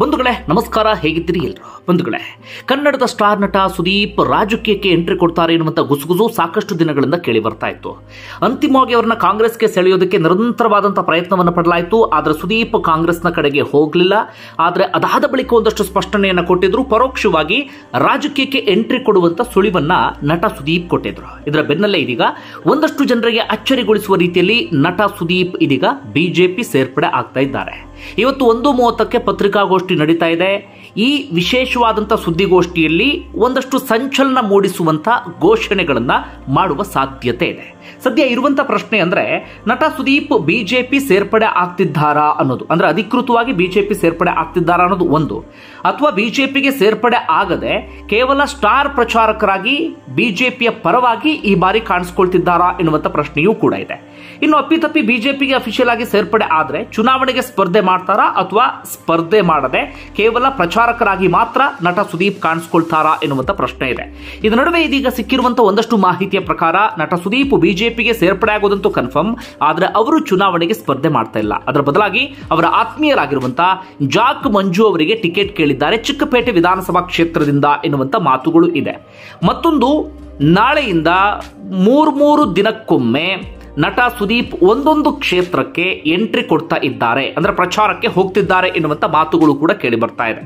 ಬಂಧುಗಳೇ ನಮಸ್ಕಾರ, ಹೇಗಿದ್ದೀರಿ ಎಲ್ಲರೂ? ಬಂಧುಗಳೇ, ಕನ್ನಡದ ಸ್ಟಾರ್ ನಟ ಸುದೀಪ್ ರಾಜಕೀಯಕ್ಕೆ ಎಂಟ್ರಿ ಕೊಡ್ತಾರೆ ಎನ್ನುವಂತ ಗುಸುಗುಸು ಸಾಕಷ್ಟು ದಿನಗಳಿಂದ ಕೇಳಿ ಬರ್ತಾ ಇತ್ತು. ಅಂತಿಮವಾಗಿ ಅವರನ್ನ ಕಾಂಗ್ರೆಸ್ಗೆ ಸೆಳೆಯೋದಕ್ಕೆ ನಿರಂತರವಾದಂತಹ ಪ್ರಯತ್ನವನ್ನು ಪಡಲಾಯಿತು. ಆದರೆ ಸುದೀಪ್ ಕಾಂಗ್ರೆಸ್ನ ಕಡೆಗೆ ಹೋಗಲಿಲ್ಲ. ಆದರೆ ಅದಾದ ಬಳಿಕ ಒಂದಷ್ಟು ಸ್ಪಷ್ಟನೆಯನ್ನು ಕೊಟ್ಟಿದ್ರು. ಪರೋಕ್ಷವಾಗಿ ರಾಜಕೀಯಕ್ಕೆ ಎಂಟ್ರಿ ಕೊಡುವಂತ ಸುಳಿವನ್ನ ನಟ ಸುದೀಪ್ ಕೊಟ್ಟಿದ್ರು. ಇದರ ಬೆನ್ನಲ್ಲೇ ಇದೀಗ ಒಂದಷ್ಟು ಜನರಿಗೆ ಅಚ್ಚರಿಗೊಳಿಸುವ ರೀತಿಯಲ್ಲಿ ನಟ ಸುದೀಪ್ ಇದೀಗ ಬಿಜೆಪಿ ಸೇರ್ಪಡೆ ಆಗ್ತಾ ಇದ್ದಾರೆ. ಇವತ್ತು 1:30ಕ್ಕೆ ಪತ್ರಿಕಾಗೋಷ್ಠಿ ನಡೀತಾ ಇದೆ. ಈ ವಿಶೇಷವಾದಂಥ ಸುದ್ದಿಗೋಷ್ಠಿಯಲ್ಲಿ ಒಂದಷ್ಟು ಸಂಚಲನ ಮೂಡಿಸುವಂಥ ಘೋಷಣೆಗಳನ್ನು ಮಾಡುವ ಸಾಧ್ಯತೆ ಇದೆ. ಸದ್ಯ ಇರುವಂಥ ಪ್ರಶ್ನೆ ಅಂದರೆ, ನಟ ಸುದೀಪ್ ಬಿಜೆಪಿ ಸೇರ್ಪಡೆ ಆಗ್ತಿದ್ದಾರಾ ಅನ್ನೋದು. ಅಂದರೆ ಅಧಿಕೃತವಾಗಿ ಬಿಜೆಪಿ ಸೇರ್ಪಡೆ ಆಗ್ತಿದ್ದಾರಾ ಅನ್ನೋದು ಒಂದು, ಅಥವಾ ಬಿಜೆಪಿಗೆ ಸೇರ್ಪಡೆ ಆಗದೆ ಕೇವಲ ಸ್ಟಾರ್ ಪ್ರಚಾರಕರಾಗಿ ಬಿಜೆಪಿಯ ಪರವಾಗಿ ಈ ಬಾರಿ ಕಾಣಿಸ್ಕೊಳ್ತಿದ್ದಾರಾ ಎನ್ನುವಂಥ ಪ್ರಶ್ನೆಯೂ ಕೂಡ ಇದೆ. ಇನ್ನು ಅಪ್ಪಿತಪ್ಪಿ ಬಿಜೆಪಿಗೆ ಅಫಿಷಿಯಲ್ ಆಗಿ ಸೇರ್ಪಡೆ ಆದರೆ ಚುನಾವಣೆಗೆ ಸ್ಪರ್ಧೆ ಮಾಡ್ತಾರಾ, ಅಥವಾ ಸ್ಪರ್ಧೆ ಮಾಡದೆ ಕೇವಲ ಪ್ರಚಾರಕರಾಗಿ ಮಾತ್ರ ನಟ ಸುದೀಪ್ ಕಾಣಿಸ್ಕೊಳ್ತಾರಾ ಎನ್ನುವಂತ ಪ್ರಶ್ನೆ ಇದೆ. ಇದರ ನಡುವೆ ಇದೀಗ ಸಿಕ್ಕಿರುವಂತಹ ಒಂದಷ್ಟು ಮಾಹಿತಿಯ ಪ್ರಕಾರ ನಟ ಸುದೀಪ್ ಬಿಜೆಪಿಗೆ ಸೇರ್ಪಡೆ ಆಗೋದಂತೂ ಕನ್ಫರ್ಮ್. ಆದರೆ ಅವರು ಚುನಾವಣೆಗೆ ಸ್ಪರ್ಧೆ ಮಾಡ್ತಾ ಇಲ್ಲ. ಅದರ ಬದಲಾಗಿ ಅವರ ಆತ್ಮೀಯರಾಗಿರುವಂತಹ ಜಾಕ್ ಮಂಜು ಅವರಿಗೆ ಟಿಕೆಟ್ ಕೇಳಿದ್ದಾರೆ ಚಿಕ್ಕಪೇಟೆ ವಿಧಾನಸಭಾ ಕ್ಷೇತ್ರದಿಂದ ಎನ್ನುವಂತ ಮಾತುಗಳು ಇದೆ. ಮತ್ತೊಂದು, ನಾಳೆಯಿಂದ 3 ದಿನಕ್ಕೊಮ್ಮೆ ನಟ ಸುದೀಪ್ ಒಂದೊಂದು ಕ್ಷೇತ್ರಕ್ಕೆ ಎಂಟ್ರಿ ಕೊಡ್ತಾ ಇದ್ದಾರೆ, ಅಂದರೆ ಪ್ರಚಾರಕ್ಕೆ ಹೋಗ್ತಿದ್ದಾರೆ ಎನ್ನುವಂಥ ಮಾತುಗಳು ಕೂಡ ಕೇಳಿ ಬರ್ತಾ ಇದೆ.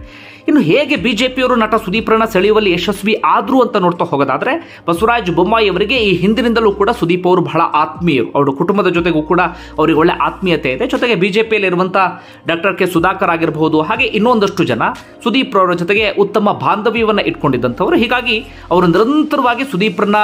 ಇನ್ನು ಹೇಗೆ ಬಿಜೆಪಿಯವರು ನಟ ಸುದೀಪ್ರನ್ನ ಸೆಳೆಯುವಲ್ಲಿ ಯಶಸ್ವಿ ಆದ್ರು ಅಂತ ನೋಡ್ತಾ ಹೋಗೋದಾದ್ರೆ, ಬಸವರಾಜ್ ಬೊಮ್ಮಾಯಿ ಅವರಿಗೆ ಈ ಹಿಂದಿನಿಂದಲೂ ಕೂಡ ಸುದೀಪ್ ಅವರು ಬಹಳ ಆತ್ಮೀಯರು. ಅವರ ಕುಟುಂಬದ ಜೊತೆಗೂ ಕೂಡ ಅವರಿಗೆ ಒಳ್ಳೆ ಆತ್ಮೀಯತೆ ಇದೆ. ಜೊತೆಗೆ ಬಿಜೆಪಿಯಲ್ಲಿ ಇರುವಂಥ ಡಾಕ್ಟರ್ ಕೆ ಸುಧಾಕರ್ ಆಗಿರಬಹುದು, ಹಾಗೆ ಇನ್ನೊಂದಷ್ಟು ಜನ ಸುದೀಪ್ ಅವರ ಜೊತೆಗೆ ಉತ್ತಮ ಬಾಂಧವ್ಯವನ್ನು ಇಟ್ಕೊಂಡಿದ್ದಂಥವ್ರು. ಹೀಗಾಗಿ ಅವರು ನಿರಂತರವಾಗಿ ಸುದೀಪ್ರನ್ನ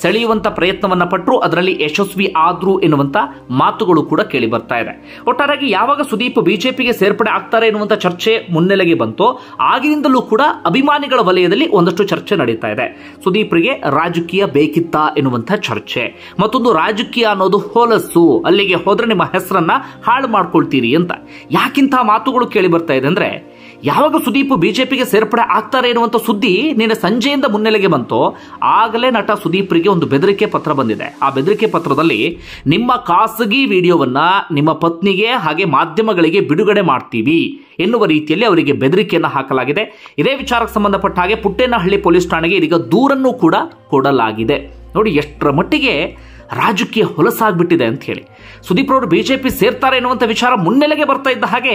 ಸೆಳೆಯುವಂಥ ಪ್ರಯತ್ನವನ್ನ ಪಟ್ಟರು, ಅದರಲ್ಲಿ ಯಶಸ್ವಿ ಆದ್ರು ಎನ್ನುವಂಥ ಮಾತುಗಳು ಕೂಡ ಕೇಳಿ ಬರ್ತಾ ಇದೆ. ಒಟ್ಟಾರೆಯಾಗಿ ಯಾವಾಗ ಸುದೀಪ್ ಬಿಜೆಪಿಗೆ ಸೇರ್ಪಡೆ ಆಗ್ತಾರೆ ಎನ್ನುವಂಥ ಚರ್ಚೆ ಮುನ್ನೆಲೆಗೆ ಬಂತೋ ಆಗಿನಿಂದಲೂ ಕೂಡ ಅಭಿಮಾನಿಗಳ ವಲಯದಲ್ಲಿ ಒಂದಷ್ಟು ಚರ್ಚೆ ನಡೀತಾ ಇದೆ. ಸುದೀಪ್ರಿಗೆ ರಾಜಕೀಯ ಬೇಕಿತ್ತಾ ಎನ್ನುವಂಥ ಚರ್ಚೆ, ಮತ್ತೊಂದು ರಾಜಕೀಯ ಅನ್ನೋದು ಹೊಲಸು, ಅಲ್ಲಿಗೆ ಹೋದ್ರೆ ನಿಮ್ಮ ಹೆಸರನ್ನ ಹಾಳು ಮಾಡ್ಕೊಳ್ತೀರಿ ಅಂತ. ಯಾಕಿಂತಹ ಮಾತುಗಳು ಕೇಳಿ ಬರ್ತಾ ಇದೆ ಅಂದ್ರೆ, ಯಾವಾಗ ಸುದೀಪ್ ಬಿಜೆಪಿಗೆ ಸೇರ್ಪಡೆ ಆಗ್ತಾರೆ ಎನ್ನುವಂಥ ಸುದ್ದಿ ನಿನ್ನೆ ಸಂಜೆಯಿಂದ ಮುನ್ನೆಲೆಗೆ ಬಂತೋ ಆಗಲೇ ನಟ ಸುದೀಪ್ರಿಗೆ ಒಂದು ಬೆದರಿಕೆ ಪತ್ರ ಬಂದಿದೆ. ಆ ಬೆದರಿಕೆ ಪತ್ರದಲ್ಲಿ ನಿಮ್ಮ ಖಾಸಗಿ ವಿಡಿಯೋವನ್ನ ನಿಮ್ಮ ಪತ್ನಿಗೆ ಹಾಗೆ ಮಾಧ್ಯಮಗಳಿಗೆ ಬಿಡುಗಡೆ ಮಾಡ್ತೀವಿ ಎನ್ನುವ ರೀತಿಯಲ್ಲಿ ಅವರಿಗೆ ಬೆದರಿಕೆಯನ್ನು ಹಾಕಲಾಗಿದೆ. ಇದೇ ವಿಚಾರಕ್ಕೆ ಸಂಬಂಧಪಟ್ಟ ಹಾಗೆ ಪುಟ್ಟೇನಹಳ್ಳಿ ಪೊಲೀಸ್ ಠಾಣೆಗೆ ಇದೀಗ ದೂರನ್ನು ಕೂಡ ಕೊಡಲಾಗಿದೆ. ನೋಡಿ ಎಷ್ಟರ ಮಟ್ಟಿಗೆ ರಾಜಕೀಯ ಹೊಲಸಾಗ್ಬಿಟ್ಟಿದೆ ಅಂತ ಹೇಳಿ. ಸುದೀಪ್ ಅವರು ಬಿಜೆಪಿ ಸೇರ್ತಾರೆ ಎನ್ನುವಂಥ ವಿಚಾರ ಮುನ್ನೆಲೆಗೆ ಬರ್ತಾ ಇದ್ದ ಹಾಗೆ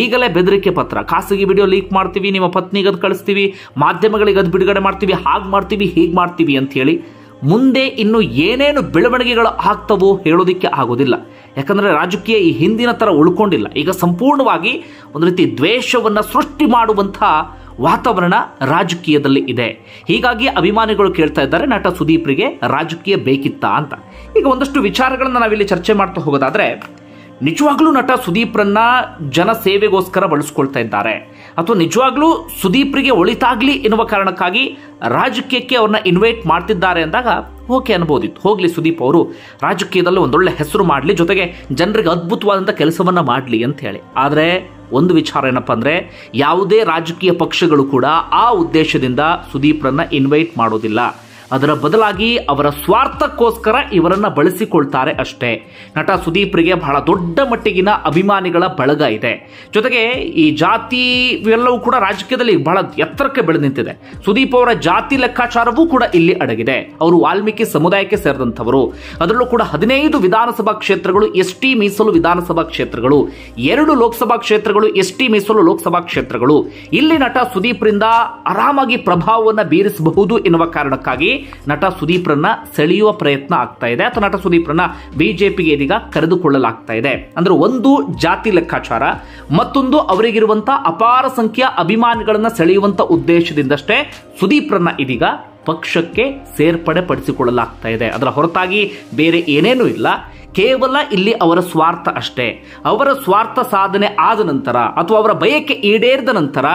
ಈಗಲೇ ಬೆದರಿಕೆ ಪತ್ರ, ಖಾಸಗಿ ವಿಡಿಯೋ ಲೀಕ್ ಮಾಡ್ತೀವಿ, ನಿಮ್ಮ ಪತ್ನಿಗೆ ಅದು ಕಳಿಸ್ತೀವಿ, ಮಾಧ್ಯಮಗಳಿಗೆ ಅದು ಬಿಡುಗಡೆ ಮಾಡ್ತೀವಿ, ಹಾಗೆ ಮಾಡ್ತೀವಿ ಹೀಗೆ ಮಾಡ್ತೀವಿ ಅಂತ ಹೇಳಿ. ಮುಂದೆ ಇನ್ನು ಏನೇನು ಬೆಳವಣಿಗೆಗಳು ಆಗ್ತವೋ ಹೇಳೋದಿಕ್ಕೆ ಆಗೋದಿಲ್ಲ. ಯಾಕಂದರೆ ರಾಜಕೀಯ ಈ ಹಿಂದಿನ ಥರ ಉಳ್ಕೊಂಡಿಲ್ಲ. ಈಗ ಸಂಪೂರ್ಣವಾಗಿ ಒಂದು ರೀತಿ ದ್ವೇಷವನ್ನು ಸೃಷ್ಟಿ ಮಾಡುವಂಥ ವಾತಾವರಣ ರಾಜಕೀಯದಲ್ಲಿ ಇದೆ. ಹೀಗಾಗಿ ಅಭಿಮಾನಿಗಳು ಕೇಳ್ತಾ ಇದ್ದಾರೆ, ನಟ ಸುದೀಪ್ರಿಗೆ ರಾಜಕೀಯ ಬೇಕಿತ್ತಾ ಅಂತ. ಈಗ ಒಂದಷ್ಟು ವಿಚಾರಗಳನ್ನು ನಾವಿಲ್ಲಿ ಚರ್ಚೆ ಮಾಡ್ತಾ ಹೋಗೋದಾದರೆ, ನಿಜವಾಗ್ಲೂ ನಟ ಸುದೀಪ್ರನ್ನ ಜನಸೇವೆಗೋಸ್ಕರ ಬಳಸ್ಕೊಳ್ತಾ ಇದ್ದಾರೆ, ಅಥವಾ ನಿಜವಾಗ್ಲೂ ಸುದೀಪ್ರಿಗೆ ಒಳಿತಾಗ್ಲಿ ಎನ್ನುವ ಕಾರಣಕ್ಕಾಗಿ ರಾಜಕೀಯಕ್ಕೆ ಅವ್ರನ್ನ ಇನ್ವೈಟ್ ಮಾಡ್ತಿದ್ದಾರೆ ಅಂದಾಗ ಓಕೆ ಅನ್ಬೋದಿತ್ತು. ಹೋಗಲಿ ಸುದೀಪ್ ಅವರು ರಾಜಕೀಯದಲ್ಲಿ ಒಂದೊಳ್ಳೆ ಹೆಸರು ಮಾಡಲಿ, ಜೊತೆಗೆ ಜನರಿಗೆ ಅದ್ಭುತವಾದಂಥ ಕೆಲಸವನ್ನು ಮಾಡಲಿ ಅಂತ ಹೇಳಿ. ಆದರೆ ಒಂದು ವಿಚಾರ ಏನಪ್ಪ ಅಂದರೆ, ಯಾವುದೇ ರಾಜಕೀಯ ಪಕ್ಷಗಳು ಕೂಡ ಆ ಉದ್ದೇಶದಿಂದ ಸುದೀಪ್ರನ್ನ ಇನ್ವೈಟ್ ಮಾಡೋದಿಲ್ಲ. ಅದರ ಬದಲಾಗಿ ಅವರ ಸ್ವಾರ್ಥಕ್ಕೋಸ್ಕರ ಇವರನ್ನು ಬಳಸಿಕೊಳ್ತಾರೆ ಅಷ್ಟೇ. ನಟ ಸುದೀಪ್ರಿಗೆ ಬಹಳ ದೊಡ್ಡ ಮಟ್ಟಿಗಿನ ಅಭಿಮಾನಿಗಳ ಬಳಗ ಇದೆ. ಜೊತೆಗೆ ಈ ಜಾತಿ ಇವೆಲ್ಲವೂ ಕೂಡ ರಾಜಕೀಯದಲ್ಲಿ ಬಹಳ ಎತ್ತರಕ್ಕೆ ಬೆಳೆದು ನಿಂತಿದೆ. ಸುದೀಪ್ ಅವರ ಜಾತಿ ಲೆಕ್ಕಾಚಾರವೂ ಕೂಡ ಇಲ್ಲಿ ಅಡಗಿದೆ. ಅವರು ವಾಲ್ಮೀಕಿ ಸಮುದಾಯಕ್ಕೆ ಸೇರಿದಂಥವರು. ಅದರಲ್ಲೂ ಕೂಡ 15 ವಿಧಾನಸಭಾ ಕ್ಷೇತ್ರಗಳು ST ಮೀಸಲು ವಿಧಾನಸಭಾ ಕ್ಷೇತ್ರಗಳು, 2 ಲೋಕಸಭಾ ಕ್ಷೇತ್ರಗಳು ST ಮೀಸಲು ಲೋಕಸಭಾ ಕ್ಷೇತ್ರಗಳು. ಇಲ್ಲಿ ನಟ ಸುದೀಪ್ರಿಂದ ಆರಾಮಾಗಿ ಪ್ರಭಾವವನ್ನು ಬೀರಿಸಬಹುದು ಎನ್ನುವ ಕಾರಣಕ್ಕಾಗಿ ನಟ ಸುದೀಪ್ರನ್ನ ಸೆಳೆಯುವ ಪ್ರಯತ್ನ ಆಗ್ತಾ ಇದೆ, ಅಥವಾ ನಟ ಸುದೀಪ್ರನ್ನ ಬಿಜೆಪಿಗೆ ಇದೀಗ ಕರೆದುಕೊಳ್ಳಲಾಗ್ತಾ ಇದೆ. ಅಂದ್ರೆ ಒಂದು ಜಾತಿ ಲೆಕ್ಕಾಚಾರ, ಮತ್ತೊಂದು ಅವರಿಗಿರುವಂತಹ ಅಪಾರ ಸಂಖ್ಯೆಯ ಅಭಿಮಾನಿಗಳನ್ನ ಸೆಳೆಯುವಂತ ಉದ್ದೇಶದಿಂದಷ್ಟೇ ಸುದೀಪ್ರನ್ನ ಇದೀಗ ಪಕ್ಷಕ್ಕೆ ಸೇರ್ಪಡೆ ಪಡಿಸಿಕೊಳ್ಳಲಾಗ್ತಾ ಇದೆ. ಅದರ ಹೊರತಾಗಿ ಬೇರೆ ಏನೇನೂ ಇಲ್ಲ. ಕೇವಲ ಇಲ್ಲಿ ಅವರ ಸ್ವಾರ್ಥ ಅಷ್ಟೇ. ಅವರ ಸ್ವಾರ್ಥ ಸಾಧನೆ ಆದ ನಂತರ, ಅಥವಾ ಅವರ ಬಯಕೆ ಈಡೇರಿದ ನಂತರ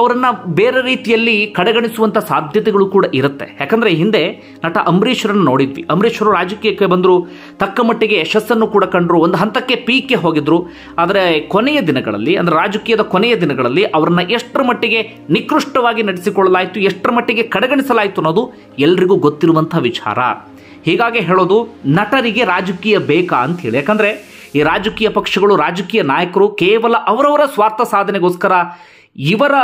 ಅವರನ್ನು ಬೇರೆ ರೀತಿಯಲ್ಲಿ ಕಡೆಗಣಿಸುವಂಥ ಸಾಧ್ಯತೆಗಳು ಕೂಡ ಇರುತ್ತೆ. ಯಾಕಂದರೆ ಹಿಂದೆ ನಟ ಅಂಬರೀಷರನ್ನು ನೋಡಿದ್ವಿ. ಅಂಬರೀಷರು ರಾಜಕೀಯಕ್ಕೆ ಬಂದರು, ತಕ್ಕ ಮಟ್ಟಿಗೆ ಯಶಸ್ಸನ್ನು ಕೂಡ ಕಂಡರು, ಒಂದು ಹಂತಕ್ಕೆ ಪೀಕ್ಗೆ ಹೋಗಿದ್ರು. ಆದರೆ ಕೊನೆಯ ದಿನಗಳಲ್ಲಿ, ಅಂದರೆ ರಾಜಕೀಯದ ಕೊನೆಯ ದಿನಗಳಲ್ಲಿ ಅವರನ್ನು ಎಷ್ಟರ ಮಟ್ಟಿಗೆ ನಿಕೃಷ್ಟವಾಗಿ ನಡೆಸಿಕೊಳ್ಳಲಾಯಿತು, ಎಷ್ಟರ ಮಟ್ಟಿಗೆ ಕಡೆಗಣಿಸಲಾಯಿತು ಅನ್ನೋದು ಎಲ್ರಿಗೂ ಗೊತ್ತಿರುವಂಥ ವಿಚಾರ. ಹೀಗಾಗಿ ಹೇಳೋದು, ನಟರಿಗೆ ರಾಜಕೀಯ ಬೇಕಾ ಅಂತ ಹೇಳಿ. ಯಾಕಂದರೆ ಈ ರಾಜಕೀಯ ಪಕ್ಷಗಳು ರಾಜಕೀಯ ನಾಯಕರು ಕೇವಲ ಅವರವರ ಸ್ವಾರ್ಥ ಸಾಧನೆಗೋಸ್ಕರ ಇವರ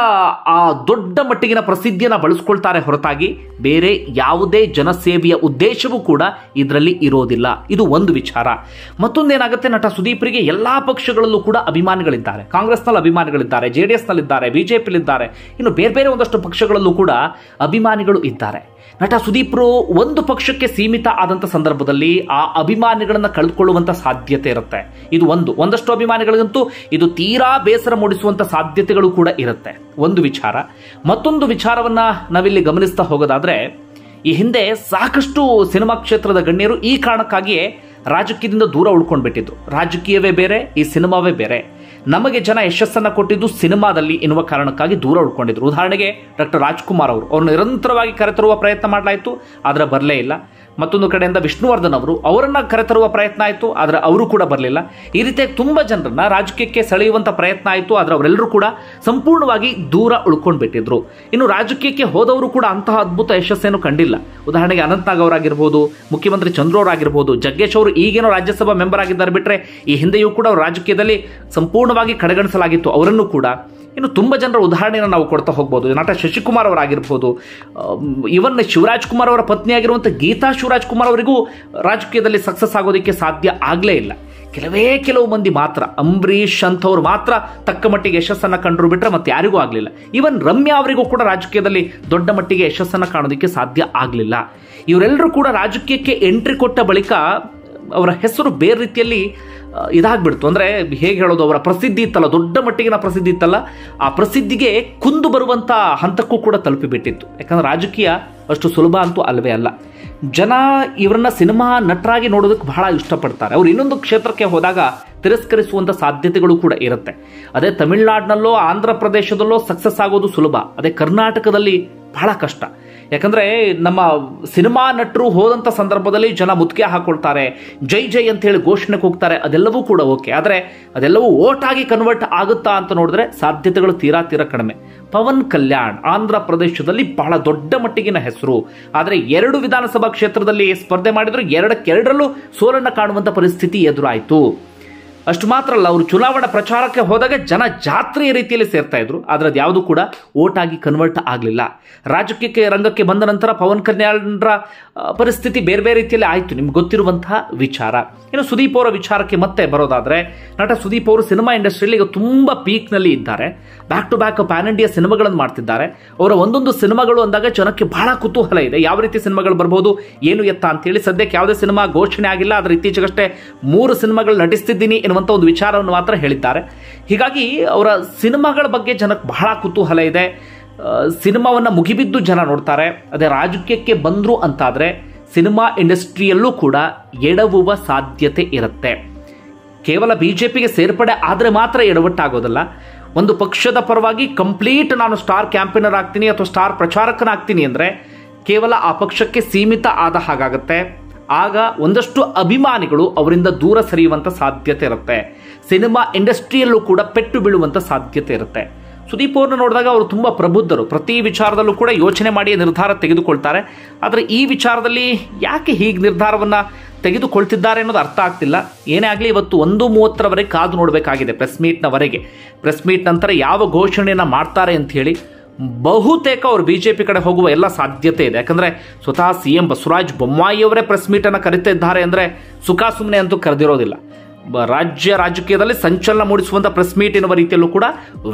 ಆ ದೊಡ್ಡ ಮಟ್ಟಿಗಿನ ಪ್ರಸಿದ್ಧಿಯನ್ನು ಬಳಸಿಕೊಳ್ಳುತ್ತಾರೆ ಹೊರತಾಗಿ ಬೇರೆ ಯಾವುದೇ ಜನಸೇವೆಯ ಉದ್ದೇಶವೂ ಕೂಡ ಇದರಲ್ಲಿ ಇರೋದಿಲ್ಲ. ಇದು ಒಂದು ವಿಚಾರ. ಮತ್ತೊಂದೇನಾಗುತ್ತೆ, ನಟ ಸುದೀಪ್ರಿಗೆ ಎಲ್ಲ ಪಕ್ಷಗಳಲ್ಲೂ ಕೂಡ ಅಭಿಮಾನಿಗಳಿದ್ದಾರೆ. ಕಾಂಗ್ರೆಸ್ನಲ್ಲಿ ಅಭಿಮಾನಿಗಳಿದ್ದಾರೆ, ಜೆಡಿಎಸ್ನಲ್ಲಿದ್ದಾರೆ, ಬಿಜೆಪಿಲಿದ್ದಾರೆ, ಇನ್ನು ಬೇರೆ ಬೇರೆ ಒಂದಷ್ಟು ಪಕ್ಷಗಳಲ್ಲೂ ಕೂಡ ಅಭಿಮಾನಿಗಳು ಇದ್ದಾರೆ. ನಟ ಸುದೀಪ್ರು ಒಂದು ಪಕ್ಷಕ್ಕೆ ಸೀಮಿತ ಆದಂಥ ಸಂದರ್ಭದಲ್ಲಿ ಆ ಅಭಿಮಾನಿಗಳನ್ನು ಕಳೆದುಕೊಳ್ಳುವಂಥ ಸಾಧ್ಯತೆ ಇರುತ್ತೆ. ಇದು ಒಂದಷ್ಟು ಅಭಿಮಾನಿಗಳಿಗಂತೂ ಇದು ತೀರಾ ಬೇಸರ ಮೂಡಿಸುವಂಥ ಸಾಧ್ಯತೆಗಳು ಕೂಡ ಇರುತ್ತೆ. ಒಂದು ವಿಚಾರ. ಮತ್ತೊಂದು ವಿಚಾರವನ್ನು ನಾವಿಲ್ಲಿ ಗಮನಿಸ್ತಾ ಹೋಗೋದಾದರೆ, ಈ ಹಿಂದೆ ಸಾಕಷ್ಟು ಸಿನಿಮಾ ಕ್ಷೇತ್ರದ ಗಣ್ಯರು ಈ ಕಾರಣಕ್ಕಾಗಿಯೇ ರಾಜಕೀಯದಿಂದ ದೂರ ಉಳ್ಕೊಂಡ್ಬಿಟ್ಟಿದ್ದು. ರಾಜಕೀಯವೇ ಬೇರೆ, ಈ ಸಿನಿಮಾವೇ ಬೇರೆ. ನಮಗೆ ಜನ ಯಶಸ್ಸನ್ನು ಕೊಟ್ಟಿದ್ದು ಸಿನಿಮಾದಲ್ಲಿ ಎನ್ನುವ ಕಾರಣಕ್ಕಾಗಿ ದೂರ ಉಳ್ಕೊಂಡಿದ್ರು. ಉದಾಹರಣೆಗೆ ಡಾಕ್ಟರ್ ರಾಜ್ಕುಮಾರ್ ಅವರು ನಿರಂತರವಾಗಿ ಕರೆತರುವ ಪ್ರಯತ್ನ ಮಾಡಲಾಯಿತು, ಆದರೆ ಬರಲೇ ಇಲ್ಲ. ಮತ್ತೊಂದು ಕಡೆಯಿಂದ ವಿಷ್ಣುವರ್ಧನ್ ಅವರನ್ನು ಕರೆತರುವ ಪ್ರಯತ್ನ ಆಯಿತು, ಆದರೆ ಅವರು ಕೂಡ ಬರಲಿಲ್ಲ. ಈ ರೀತಿಯಾಗಿ ತುಂಬ ಜನರನ್ನು ರಾಜಕೀಯಕ್ಕೆ ಸೆಳೆಯುವಂಥ ಪ್ರಯತ್ನ ಆಯಿತು, ಆದರೆ ಅವರೆಲ್ಲರೂ ಕೂಡ ಸಂಪೂರ್ಣವಾಗಿ ದೂರ ಉಳ್ಕೊಂಡು ಬಿಟ್ಟಿದ್ರು. ಇನ್ನು ರಾಜಕೀಯಕ್ಕೆ ಹೋದವರು ಕೂಡ ಅಂತಹ ಅದ್ಭುತ ಯಶಸ್ಸೇನು ಕಂಡಿಲ್ಲ. ಉದಾಹರಣೆಗೆ ಅನಂತನಾಗ್ ಅವರಾಗಿರ್ಬೋದು, ಮುಖ್ಯಮಂತ್ರಿ ಚಂದ್ರವರಾಗಿರ್ಬೋದು, ಜಗ್ಗೇಶ್ ಅವರು ಈಗೇನೋ ರಾಜ್ಯಸಭಾ ಮೆಂಬರ್ ಆಗಿದ್ದಾರೆ, ಬಿಟ್ಟರೆ ಈ ಹಿಂದೆಯೂ ಕೂಡ ಅವರು ರಾಜಕೀಯದಲ್ಲಿ ಸಂಪೂರ್ಣವಾಗಿ ಕಡೆಗಣಿಸಲಾಗಿತ್ತು ಅವರನ್ನು ಕೂಡ. ಇನ್ನು ತುಂಬ ಜನರ ಉದಾಹರಣೆಯನ್ನು ನಾವು ಕೊಡ್ತಾ ಹೋಗ್ಬೋದು. ನಟ ಶಶಿಕುಮಾರ್ ಅವರಾಗಿರ್ಬೋದು, ಇವನ್ ಶಿವರಾಜ್ಕುಮಾರ್ ಅವರ ಪತ್ನಿಯಾಗಿರುವಂಥ ಗೀತಾ ಶಿವರಾಜ್ಕುಮಾರ್ ಅವರಿಗೂ ರಾಜಕೀಯದಲ್ಲಿ ಸಕ್ಸಸ್ ಆಗೋದಕ್ಕೆ ಸಾಧ್ಯ ಆಗಲೇ ಇಲ್ಲ. ಕೆಲವು ಮಂದಿ ಮಾತ್ರ, ಅಂಬರೀಷ್ ಅಂಥವ್ರು ಮಾತ್ರ ತಕ್ಕ ಮಟ್ಟಿಗೆ ಯಶಸ್ಸನ್ನು ಕಂಡರು, ಬಿಟ್ಟರೆ ಮತ್ತೆ ಯಾರಿಗೂ ಆಗಲಿಲ್ಲ. ಈವನ್ ರಮ್ಯಾ ಅವರಿಗೂ ಕೂಡ ರಾಜಕೀಯದಲ್ಲಿ ದೊಡ್ಡ ಮಟ್ಟಿಗೆ ಯಶಸ್ಸನ್ನು ಕಾಣೋದಕ್ಕೆ ಸಾಧ್ಯ ಆಗಲಿಲ್ಲ. ಇವರೆಲ್ಲರೂ ಕೂಡ ರಾಜಕೀಯಕ್ಕೆ ಎಂಟ್ರಿ ಕೊಟ್ಟ ಬಳಿಕ ಅವರ ಹೆಸರು ಬೇರೆ ರೀತಿಯಲ್ಲಿ ಇದಾಗ್ಬಿಡ್ತು. ಅಂದರೆ ಹೇಗೆ ಹೇಳೋದು, ಅವರ ಪ್ರಸಿದ್ಧಿ ಇತ್ತಲ್ಲ, ದೊಡ್ಡ ಮಟ್ಟಿಗಿನ ಪ್ರಸಿದ್ಧಿ ಇತ್ತಲ್ಲ, ಆ ಪ್ರಸಿದ್ಧಿಗೆ ಕುಂದು ಬರುವಂಥ ಹಂತಕ್ಕೂ ಕೂಡ ತಲುಪಿಬಿಟ್ಟಿತ್ತು. ಯಾಕಂದರೆ ರಾಜಕೀಯ ಅಷ್ಟು ಸುಲಭ ಅಂತೂ ಅಲ್ಲವೇ ಅಲ್ಲ. ಜನ ಇವರನ್ನ ಸಿನಿಮಾ ನಟರಾಗಿ ನೋಡೋದಕ್ಕೆ ಬಹಳ ಇಷ್ಟಪಡ್ತಾರೆ. ಅವರು ಇನ್ನೊಂದು ಕ್ಷೇತ್ರಕ್ಕೆ ಹೋದಾಗ ತಿರಸ್ಕರಿಸುವಂಥ ಸಾಧ್ಯತೆಗಳು ಕೂಡ ಇರುತ್ತೆ. ಅದೇ ತಮಿಳುನಾಡಿನಲ್ಲೋ ಆಂಧ್ರ ಪ್ರದೇಶದಲ್ಲೋ ಸಕ್ಸಸ್ ಆಗೋದು ಸುಲಭ, ಅದೇ ಕರ್ನಾಟಕದಲ್ಲಿ ಬಹಳ ಕಷ್ಟ. ಯಾಕಂದರೆ ನಮ್ಮ ಸಿನಿಮಾ ನಟರು ಹೋದಂಥ ಸಂದರ್ಭದಲ್ಲಿ ಜನ ಮುತ್ತಿಗೆ ಹಾಕೊಳ್ತಾರೆ, ಜೈ ಜೈ ಅಂತೇಳಿ ಘೋಷಣೆಗೆ ಹೋಗ್ತಾರೆ, ಅದೆಲ್ಲವೂ ಕೂಡ ಓಕೆ. ಆದರೆ ಅದೆಲ್ಲವೂ ಓಟಾಗಿ ಕನ್ವರ್ಟ್ ಆಗುತ್ತಾ ಅಂತ ನೋಡಿದ್ರೆ ಸಾಧ್ಯತೆಗಳು ತೀರಾ ಕಡಿಮೆ. ಪವನ್ ಕಲ್ಯಾಣ್ ಆಂಧ್ರ ಪ್ರದೇಶದಲ್ಲಿ ಬಹಳ ದೊಡ್ಡ ಮಟ್ಟಿಗಿನ ಹೆಸರು, ಆದರೆ 2 ವಿಧಾನಸಭಾ ಕ್ಷೇತ್ರದಲ್ಲಿ ಸ್ಪರ್ಧೆ ಮಾಡಿದ್ರು, 2 ಸೋಲನ್ನು ಕಾಣುವಂಥ ಪರಿಸ್ಥಿತಿ ಎದುರಾಯಿತು. ಅಷ್ಟು ಮಾತ್ರ ಅಲ್ಲ, ಅವರು ಚುನಾವಣಾ ಪ್ರಚಾರಕ್ಕೆ ಹೋದಾಗ ಜನ ಜಾತ್ರೆಯ ರೀತಿಯಲ್ಲಿ ಸೇರ್ತಾ ಇದ್ರು, ಆದರೆ ಅದು ಯಾವುದೂ ಕೂಡ ಓಟಾಗಿ ಕನ್ವರ್ಟ್ ಆಗಲಿಲ್ಲ. ರಾಜಕೀಯ ರಂಗಕ್ಕೆ ಬಂದ ನಂತರ ಪವನ್ ಕಲ್ಯಾಣ್ರ ಪರಿಸ್ಥಿತಿ ಬೇರೆ ರೀತಿಯಲ್ಲಿ ಆಯಿತು, ನಿಮ್ಗೆ ಗೊತ್ತಿರುವಂತಹ ವಿಚಾರ. ಇನ್ನು ಸುದೀಪ್ ಅವರ ವಿಚಾರಕ್ಕೆ ಮತ್ತೆ ಬರೋದಾದರೆ, ನಟ ಸುದೀಪ್ ಅವರು ಸಿನಿಮಾ ಇಂಡಸ್ಟ್ರಿಯಲ್ಲಿ ಈಗ ತುಂಬ ಪೀಕ್ನಲ್ಲಿ ಇದ್ದಾರೆ. Back to back pan India ಸಿನಿಮಾಗಳನ್ನು ಮಾಡ್ತಿದ್ದಾರೆ. ಅವರ ಒಂದೊಂದು ಸಿನಿಮಾಗಳು ಅಂದಾಗ ಜನಕ್ಕೆ ಬಹಳ ಕುತೂಹಲ ಇದೆ. ಯಾವ ರೀತಿ ಸಿನಿಮಾಗಳು ಬರ್ಬೋದು, ಏನು ಎತ್ತ ಅಂತೇಳಿ ಸದ್ಯಕ್ಕೆ ಯಾವುದೇ ಸಿನಿಮಾ ಘೋಷಣೆ ಆಗಿಲ್ಲ, ಆದರೆ ಇತ್ತೀಚೆಗಷ್ಟೇ 3 ಸಿನಿಮಾಗಳು ನಟಿಸ್ತಿದ್ದೀನಿ ಎನ್ನುವಂಥ ಒಂದು ವಿಚಾರವನ್ನು ಮಾತ್ರ ಹೇಳಿದ್ದಾರೆ. ಹೀಗಾಗಿ ಅವರ ಸಿನಿಮಾಗಳ ಬಗ್ಗೆ ಜನಕ್ಕೆ ಬಹಳ ಕುತೂಹಲ ಇದೆ. ಸಿನಿಮಾವನ್ನು ಮುಗಿಬಿದ್ದು ಜನ ನೋಡ್ತಾರೆ. ಅದೇ ರಾಜಕೀಯಕ್ಕೆ ಬಂದರು ಅಂತಾದರೆ ಸಿನಿಮಾ ಇಂಡಸ್ಟ್ರಿಯಲ್ಲೂ ಕೂಡ ಎಡವುವ ಸಾಧ್ಯತೆ ಇರುತ್ತೆ. ಕೇವಲ ಬಿಜೆಪಿಗೆ ಸೇರ್ಪಡೆ ಆದರೆ ಮಾತ್ರ ಎಡವಟ್ಟಾಗೋದಲ್ಲ, ಒಂದು ಪಕ್ಷದ ಪರವಾಗಿ ಕಂಪ್ಲೀಟ್ ನಾನು ಸ್ಟಾರ್ ಕ್ಯಾಂಪೇನರ್ ಆಗ್ತೀನಿ ಅಥವಾ ಸ್ಟಾರ್ ಪ್ರಚಾರಕನಾಗ್ತೀನಿ ಅಂದರೆ ಕೇವಲ ಆ ಪಕ್ಷಕ್ಕೆ ಸೀಮಿತ ಆದ ಹಾಗಾಗುತ್ತೆ. ಆಗ ಒಂದಷ್ಟು ಅಭಿಮಾನಿಗಳು ಅವರಿಂದ ದೂರ ಸರಿಯುವಂಥ ಸಾಧ್ಯತೆ ಇರುತ್ತೆ. ಸಿನಿಮಾ ಇಂಡಸ್ಟ್ರಿಯಲ್ಲೂ ಕೂಡ ಪೆಟ್ಟು ಬೀಳುವಂಥ ಸಾಧ್ಯತೆ ಇರುತ್ತೆ. ಸುದೀಪ್ ಅವ್ರನ್ನ ನೋಡಿದಾಗ ಅವರು ತುಂಬ ಪ್ರಬುದ್ಧರು, ಪ್ರತಿ ವಿಚಾರದಲ್ಲೂ ಕೂಡ ಯೋಚನೆ ಮಾಡಿ ನಿರ್ಧಾರ ತೆಗೆದುಕೊಳ್ತಾರೆ. ಆದರೆ ಈ ವಿಚಾರದಲ್ಲಿ ಯಾಕೆ ಹೀಗೆ ನಿರ್ಧಾರವನ್ನು ತೆಗೆದುಕೊಳ್ತಿದ್ದಾರೆ ಅನ್ನೋದು ಅರ್ಥ ಆಗ್ತಿಲ್ಲ. ಏನೇ ಆಗಲಿ, ಇವತ್ತು 1:30 ಕಾದು ನೋಡಬೇಕಾಗಿದೆ ಪ್ರೆಸ್ ಮೀಟ್ನವರೆಗೆ. ಪ್ರೆಸ್ ಮೀಟ್ ನಂತರ ಯಾವ ಘೋಷಣೆಯನ್ನು ಮಾಡ್ತಾರೆ ಅಂಥೇಳಿ. ಬಹುತೇಕ ಅವರು ಬಿಜೆಪಿ ಕಡೆ ಹೋಗುವ ಎಲ್ಲ ಸಾಧ್ಯತೆ ಇದೆ. ಯಾಕಂದರೆ ಸ್ವತಃ CM ಬಸವರಾಜ್ ಬೊಮ್ಮಾಯಿ ಅವರೇ ಪ್ರೆಸ್ ಮೀಟನ್ನು ಕರೀತಾ ಇದ್ದಾರೆ ಅಂದರೆ ಸುಖ ಸುಮ್ಮನೆ ಅಂತೂ ಕರೆದಿರೋದಿಲ್ಲ. ರಾಜ್ಯ ರಾಜಕೀಯದಲ್ಲಿ ಸಂಚಲನ ಮೂಡಿಸುವಂಥ ಪ್ರೆಸ್ ಮೀಟ್ ಎನ್ನುವ ರೀತಿಯಲ್ಲೂ ಕೂಡ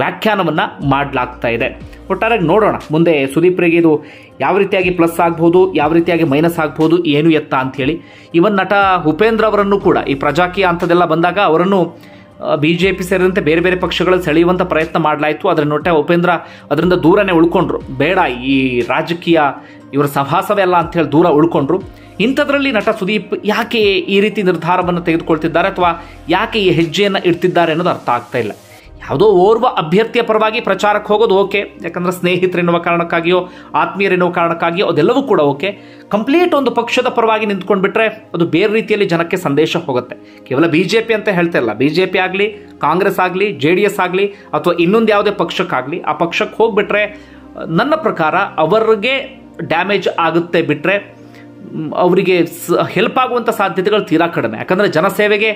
ವ್ಯಾಖ್ಯಾನವನ್ನು ಮಾಡಲಾಗ್ತಾ ಇದೆ. ಒಟ್ಟಾರೆ ನೋಡೋಣ ಮುಂದೆ ಸುದೀಪ್ರಿಗೆ ಇದು ಯಾವ ರೀತಿಯಾಗಿ ಪ್ಲಸ್ ಆಗ್ಬೋದು, ಯಾವ ರೀತಿಯಾಗಿ ಮೈನಸ್ ಆಗ್ಬೋದು, ಏನು ಎತ್ತ ಅಂಥೇಳಿ. ಇವನ್ ನಟ ಉಪೇಂದ್ರ ಅವರನ್ನು ಕೂಡ ಈ ಪ್ರಜಾಕೀಯ ಅಂಥದ್ದೆಲ್ಲ ಬಂದಾಗ ಅವರನ್ನು BJP ಸೇರಿದಂತೆ ಬೇರೆ ಪಕ್ಷಗಳಲ್ಲಿ ಸೆಳೆಯುವಂಥ ಪ್ರಯತ್ನ ಮಾಡಲಾಯಿತು. ಅದರ ನೋಟ ಉಪೇಂದ್ರ ಅದರಿಂದ ದೂರನೇ ಉಳ್ಕೊಂಡ್ರು. ಬೇಡ ಈ ರಾಜಕೀಯ ಇವರ ಸಹವಾಸವೇ ಅಲ್ಲ ಅಂಥೇಳಿ ದೂರ ಉಳ್ಕೊಂಡ್ರು. ಇಂಥದ್ರಲ್ಲಿ ನಟ ಸುದೀಪ್ ಯಾಕೆ ಈ ರೀತಿ ನಿರ್ಧಾರವನ್ನು ತೆಗೆದುಕೊಳ್ತಿದ್ದಾರೆ ಅಥವಾ ಯಾಕೆ ಈ ಹೆಜ್ಜೆಯನ್ನು ಇಡ್ತಿದ್ದಾರೆ ಅನ್ನೋದು ಅರ್ಥ ಆಗ್ತಾ ಇಲ್ಲ. ಯಾವುದೋ ಓರ್ವ ಅಭ್ಯರ್ಥಿಯ ಪರವಾಗಿ ಪ್ರಚಾರಕ್ಕೆ ಹೋಗೋದು ಓಕೆ, ಯಾಕಂದರೆ ಸ್ನೇಹಿತರೆನ್ನುವ ಕಾರಣಕ್ಕಾಗಿಯೋ ಆತ್ಮೀಯರೆನ್ನುವ ಕಾರಣಕ್ಕಾಗಿಯೋ ಅದೆಲ್ಲವೂ ಕೂಡ ಓಕೆ. ಕಂಪ್ಲೀಟ್ ಒಂದು ಪಕ್ಷದ ಪರವಾಗಿ ನಿಂತ್ಕೊಂಡ್ಬಿಟ್ರೆ ಅದು ಬೇರೆ ರೀತಿಯಲ್ಲಿ ಜನಕ್ಕೆ ಸಂದೇಶ ಹೋಗುತ್ತೆ. ಕೇವಲ BJP ಅಂತ ಹೇಳ್ತಾ ಇಲ್ಲ, BJP ಆಗಲಿ, ಕಾಂಗ್ರೆಸ್ ಆಗಲಿ, JDS ಆಗಲಿ ಅಥವಾ ಇನ್ನೊಂದು ಯಾವುದೇ ಪಕ್ಷಕ್ಕಾಗಲಿ, ಆ ಪಕ್ಷಕ್ಕೆ ಹೋಗಿಬಿಟ್ರೆ ನನ್ನ ಪ್ರಕಾರ ಅವರಿಗೆ ಡ್ಯಾಮೇಜ್ ಆಗುತ್ತೆ, ಬಿಟ್ಟರೆ ಅವರಿಗೆ ಹೆಲ್ಪ್ ಆಗುವಂಥ ಸಾಧ್ಯತೆಗಳು ತೀರಾ ಕಡಿಮೆ. ಯಾಕಂದರೆ ಜನಸೇವೆಗೆ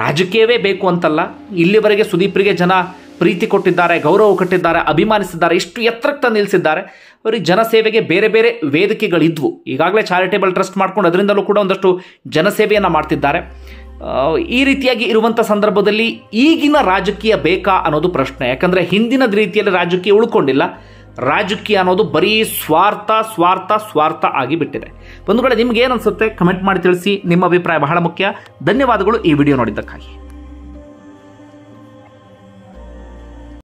ರಾಜಕೀಯವೇ ಬೇಕು ಅಂತಲ್ಲ. ಇಲ್ಲಿವರೆಗೆ ಸುದೀಪ್ರಿಗೆ ಜನ ಪ್ರೀತಿ ಕೊಟ್ಟಿದ್ದಾರೆ, ಗೌರವ ಕೊಟ್ಟಿದ್ದಾರೆ, ಅಭಿಮಾನಿಸಿದ್ದಾರೆ, ಇಷ್ಟು ಎತ್ತರಕ್ಕೆ ತಂದು ನಿಲ್ಲಿಸಿದ್ದಾರೆ. ಅವರಿಗೆ ಜನಸೇವೆಗೆ ಬೇರೆ ಬೇರೆ ವೇದಿಕೆಗಳಿದ್ವು. ಈಗಾಗಲೇ ಚಾರಿಟೇಬಲ್ ಟ್ರಸ್ಟ್ ಮಾಡ್ಕೊಂಡು ಅದರಿಂದಲೂ ಕೂಡ ಒಂದಷ್ಟು ಜನಸೇವೆಯನ್ನು ಮಾಡ್ತಿದ್ದಾರೆ. ಈ ರೀತಿಯಾಗಿ ಇರುವಂಥ ಸಂದರ್ಭದಲ್ಲಿ ಈಗಿನ ರಾಜಕೀಯ ಬೇಕಾ ಅನ್ನೋದು ಪ್ರಶ್ನೆ. ಯಾಕಂದರೆ ಹಿಂದಿನದ ರೀತಿಯಲ್ಲಿ ರಾಜಕೀಯ ಉಳ್ಕೊಂಡಿಲ್ಲ. ರಾಜಕೀಯ ಅನ್ನೋದು ಬರೀ ಸ್ವಾರ್ಥ ಸ್ವಾರ್ಥ ಸ್ವಾರ್ಥ ಆಗಿಬಿಟ್ಟಿದೆ. ಬಂಧುಗಳೇ, ನಿಮ್ಗೆ ಏನನ್ಸುತ್ತೆ ಕಮೆಂಟ್ ಮಾಡಿ ತಿಳಿಸಿ. ನಿಮ್ಮ ಅಭಿಪ್ರಾಯ ಬಹಳ ಮುಖ್ಯ. ಧನ್ಯವಾದಗಳು ಈ ವಿಡಿಯೋ ನೋಡಿದ್ದಕ್ಕಾಗಿ.